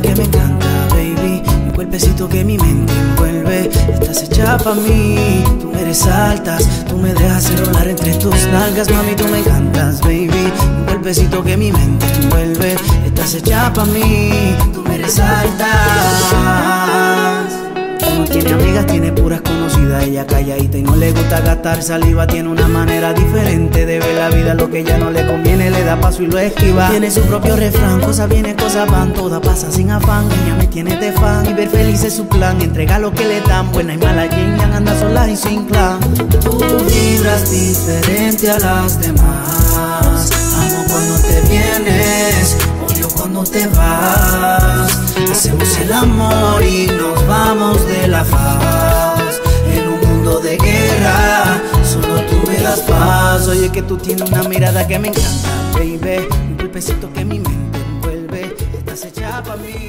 mirada que me encanta, baby, el cuerpecito que mi mente envuelve. Estás hecha pa' mí, tú me resaltas, tú me dejas enrolar entre tus nalgas. Mami, tú me encantas, baby, un cuerpecito que mi mente envuelve. Estás hecha pa' mí, tú me resaltas. No tiene amigas, tiene puras conocidas. Ella calladita y no le gusta gastar saliva. Tiene una manera diferente de ver la vida. Lo que ya no le conviene le da paso y lo esquiva. Tiene su propio refrán, cosas vienen, cosas van, todas pasan sin afán. Ella me tiene de fan y ver feliz es su plan. Entrega lo que le dan, buena y mala yin yang, anda sola y sin clan. Tú vibras diferente a las demás. Amo cuando te vienes, odio cuando te vas. Hacemos el amor y nos vamos de la faz. En un mundo de guerra, solo tú me das paz. Oye, que tú tienes una mirada que me encanta, baby, un golpecito que mi mente envuelve. Estás hecha pa' mí.